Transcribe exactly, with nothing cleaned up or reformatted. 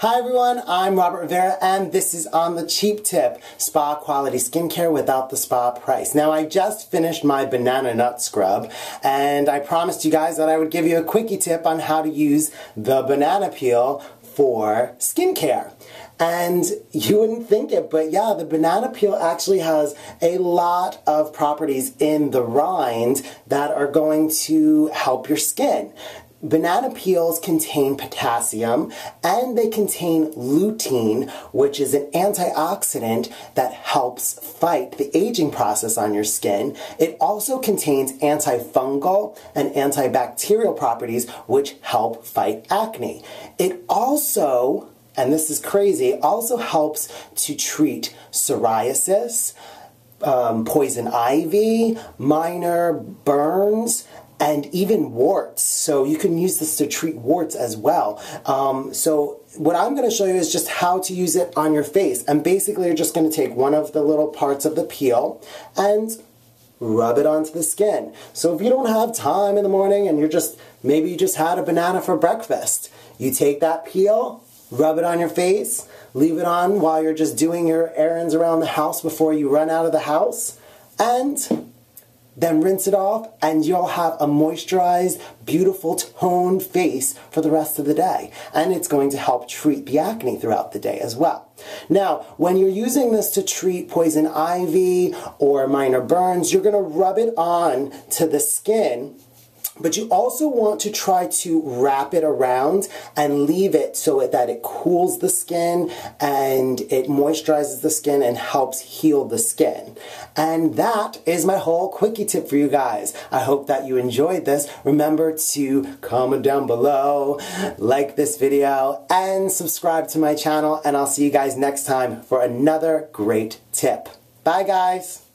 Hi everyone, I'm Robert Rivera and this is On the Cheap Tip, spa quality skincare without the spa price. Now I just finished my banana nut scrub and I promised you guys that I would give you a quickie tip on how to use the banana peel for skincare. And you wouldn't think it, but yeah, the banana peel actually has a lot of properties in the rind that are going to help your skin. Banana peels contain potassium and they contain lutein, which is an antioxidant that helps fight the aging process on your skin. It also contains antifungal and antibacterial properties, which help fight acne. It also, and this is crazy, also helps to treat psoriasis, um, poison ivy, minor burns, and even warts. So you can use this to treat warts as well. Um, so what I'm going to show you is just how to use it on your face. And basically you're just going to take one of the little parts of the peel and rub it onto the skin. So if you don't have time in the morning and you're just, maybe you just had a banana for breakfast, you take that peel, rub it on your face, leave it on while you're just doing your errands around the house before you run out of the house, and then rinse it off and you'll have a moisturized, beautiful, toned face for the rest of the day. And it's going to help treat the acne throughout the day as well. Now, when you're using this to treat poison ivy or minor burns, you're gonna rub it on to the skin, but you also want to try to wrap it around and leave it so that it cools the skin and it moisturizes the skin and helps heal the skin. And that is my whole quickie tip for you guys. I hope that you enjoyed this. Remember to comment down below, like this video, and subscribe to my channel. And I'll see you guys next time for another great tip. Bye guys.